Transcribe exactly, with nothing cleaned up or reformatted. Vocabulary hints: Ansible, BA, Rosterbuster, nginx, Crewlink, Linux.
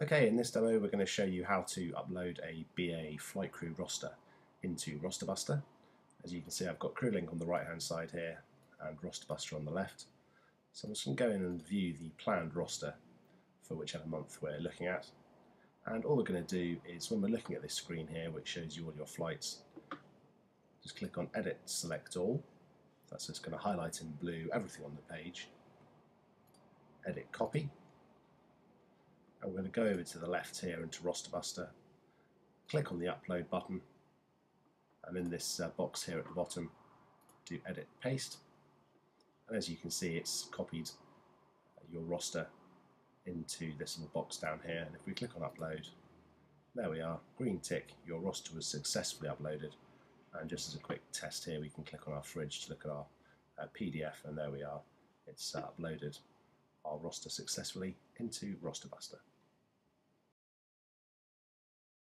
Okay, in this demo we're going to show you how to upload a B A flight crew roster into Rosterbuster. As you can see, I've got Crewlink on the right hand side here and Rosterbuster on the left. So I'm just going to go in and view the planned roster for whichever month we're looking at. And all we're going to do is, when we're looking at this screen here which shows you all your flights, just click on Edit Select All. That's just going to highlight in blue everything on the page. Edit Copy. And we're going to go over to the left here into Rosterbuster, click on the upload button, and in this uh, box here at the bottom do edit paste, and as you can see it's copied your roster into this little box down here, and if we click on upload, there we are, green tick, your roster was successfully uploaded. And just as a quick test here, we can click on our fridge to look at our uh, P D F, and there we are, it's uh, uploaded our roster successfully into Rosterbuster.